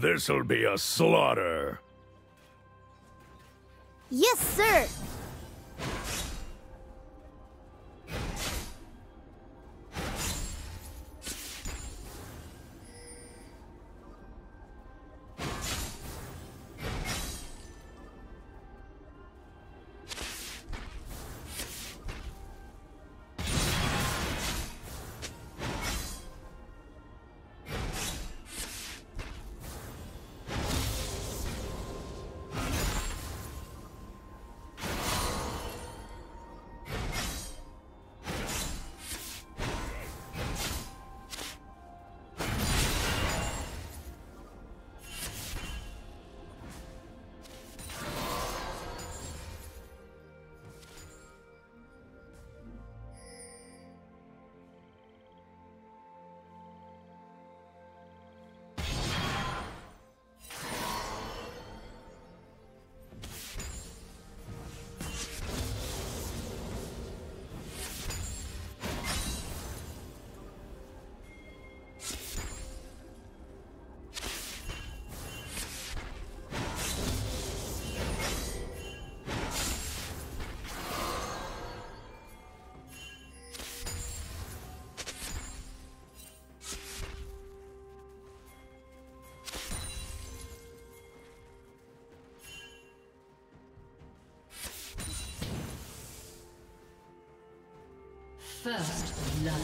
This'll be a slaughter. Yes, sir! First blood.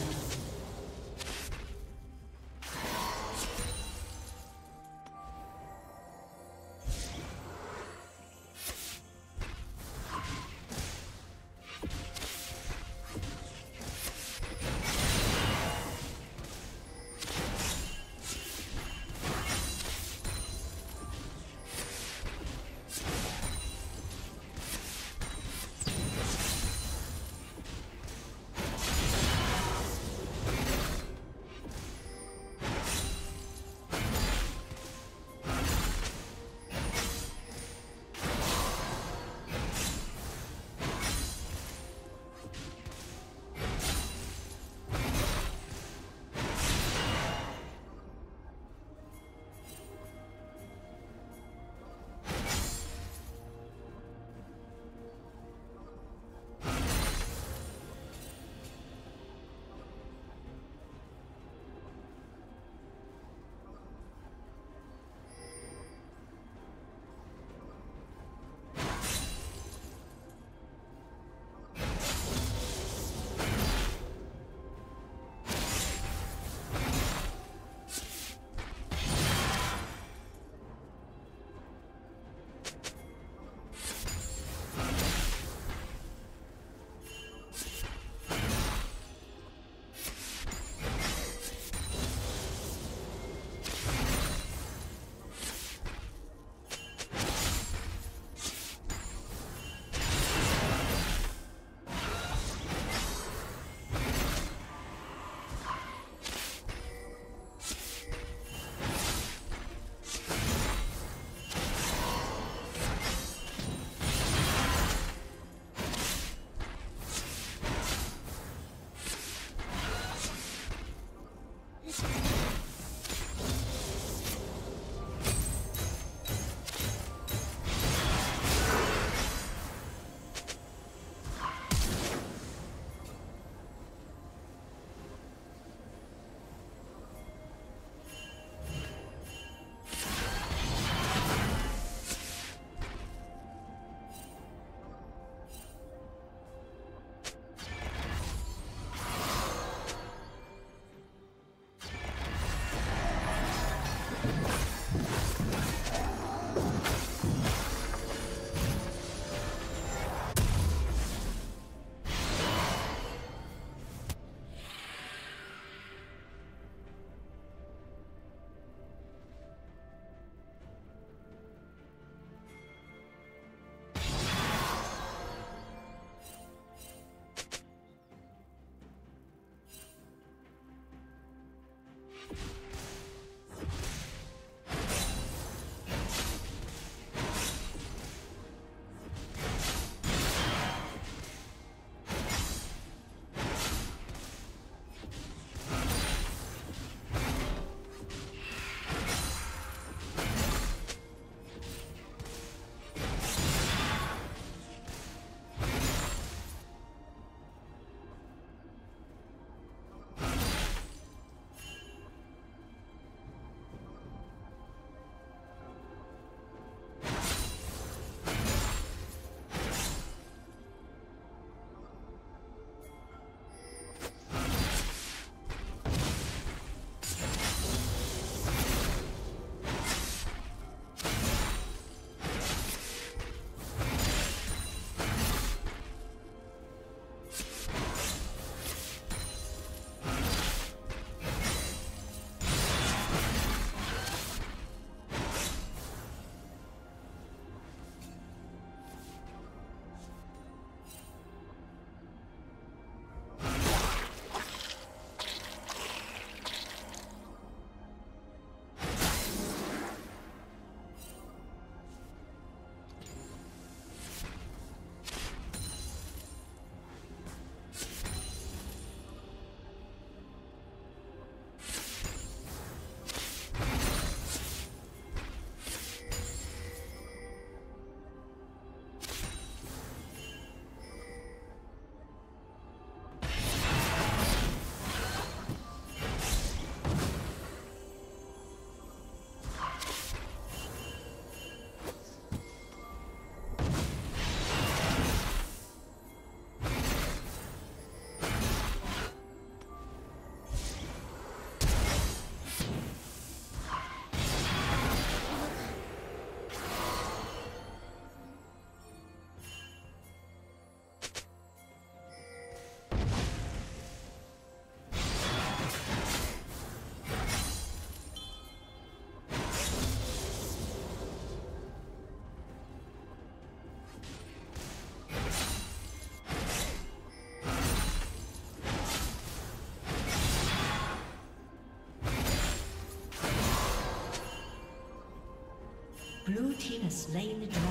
Blue team has slain the dragon.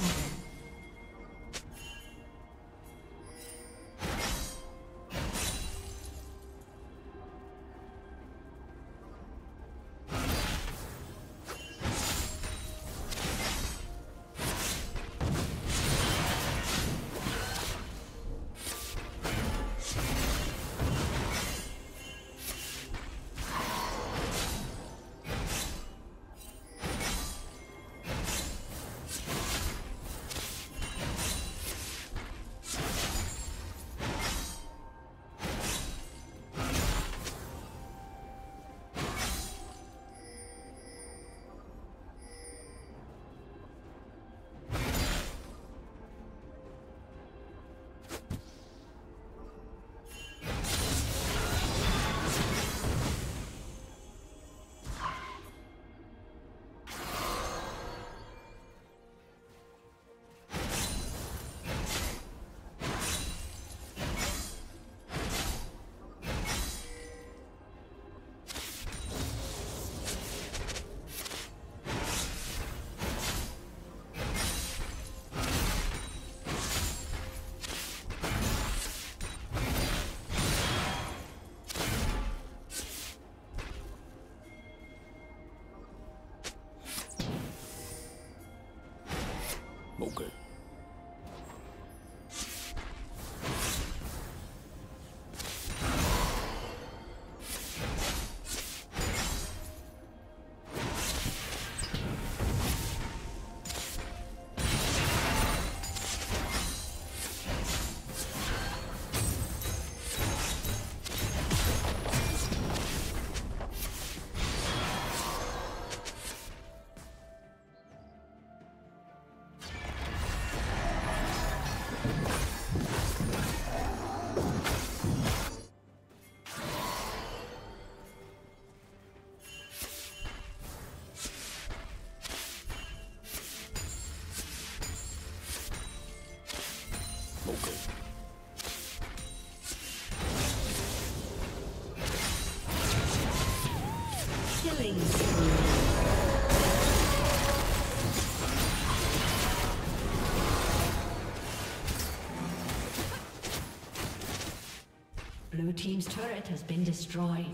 Okay. Blue team's turret has been destroyed.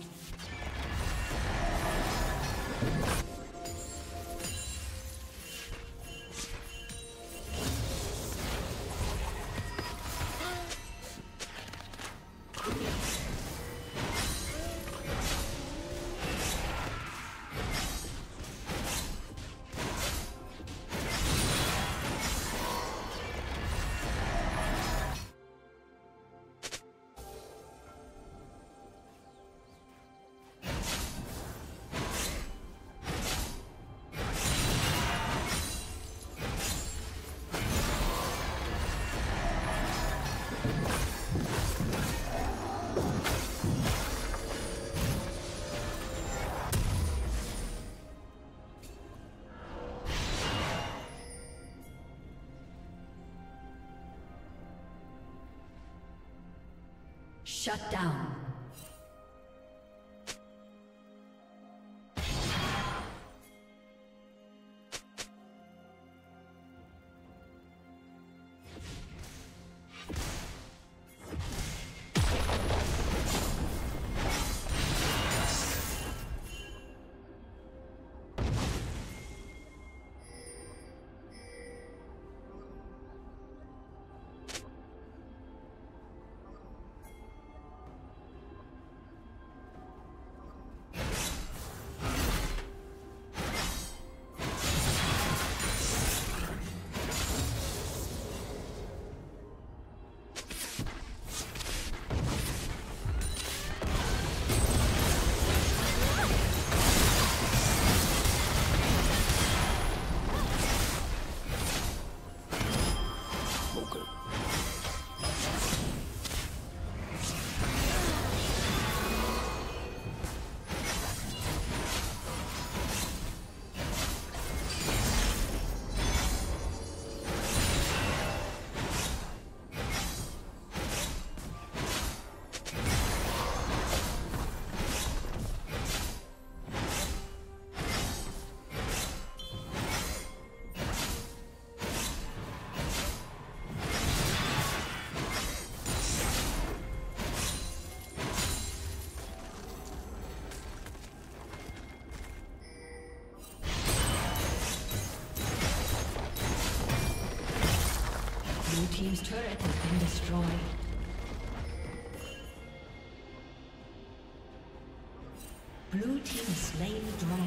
Shut down. Blue team's turret has been destroyed. Blue team has slain the dragon.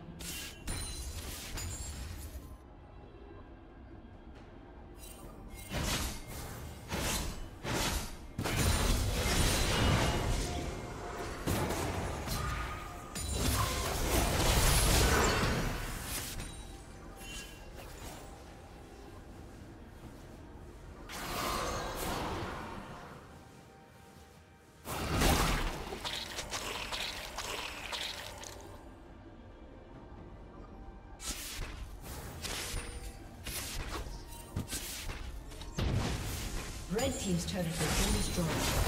Red team's turret has been destroyed.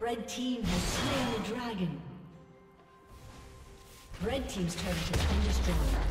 Red team has slain the dragon. Red team's turret has been destroyed.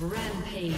Rampage.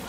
Red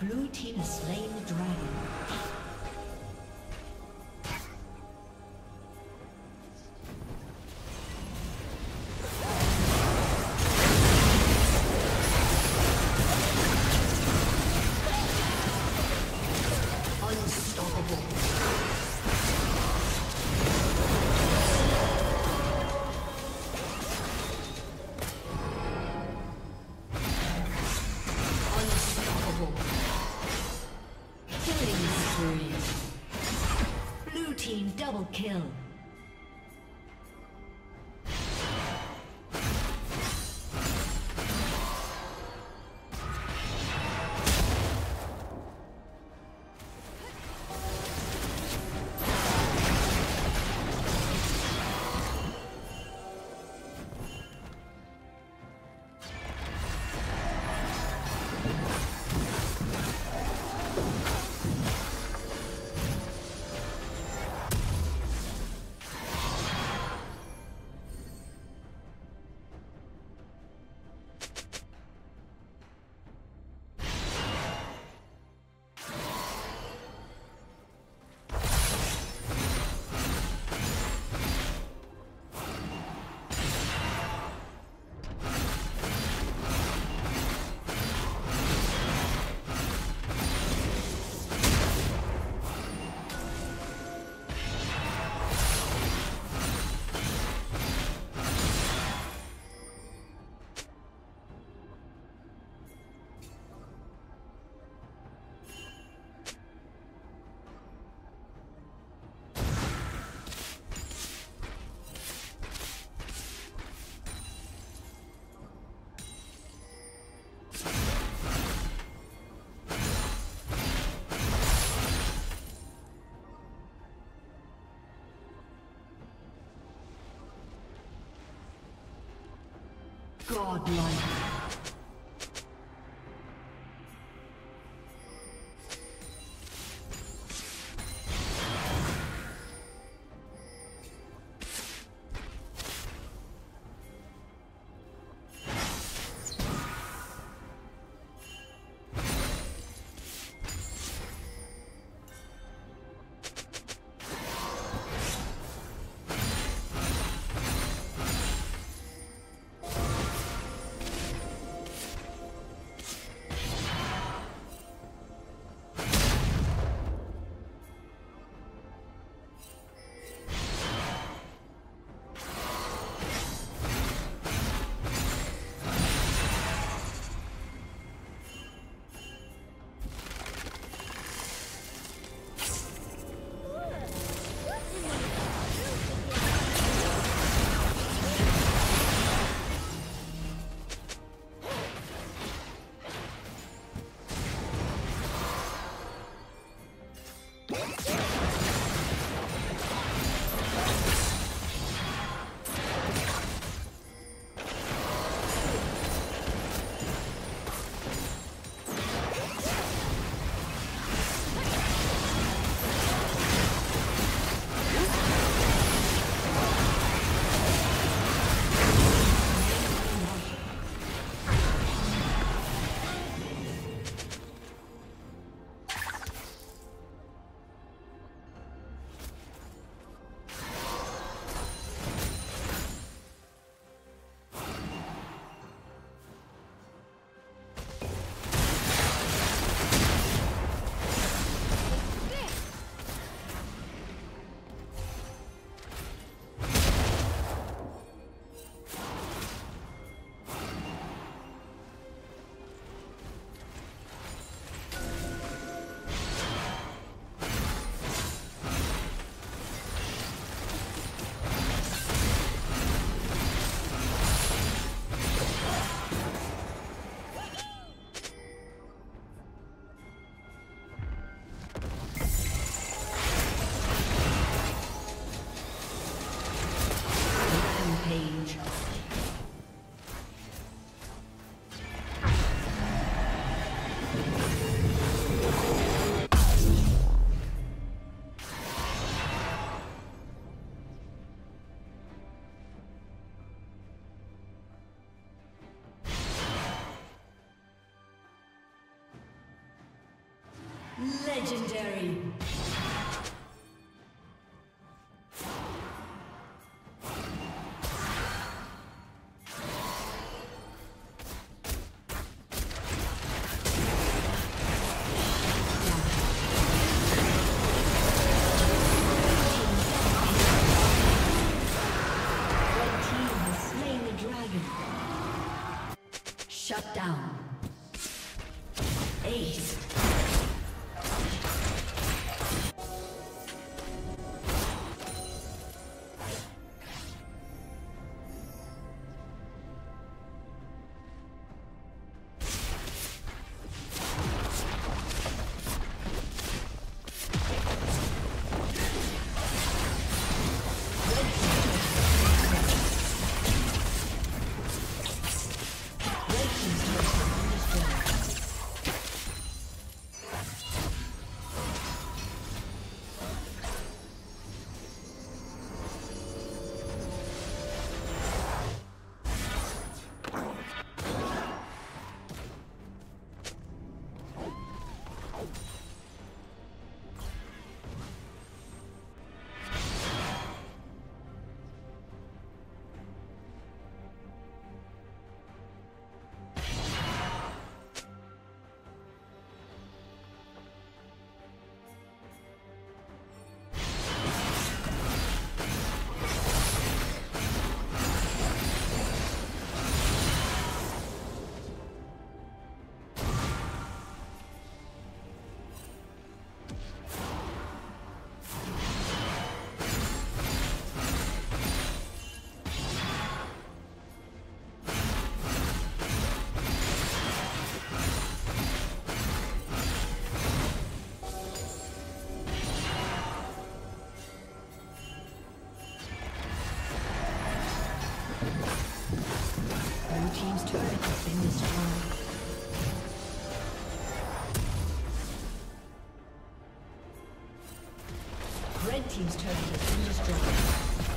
Blue team has slain the dragon. Kill. Godlike. Legendary. Shut down. Ace. Red team's turret has been destroyed.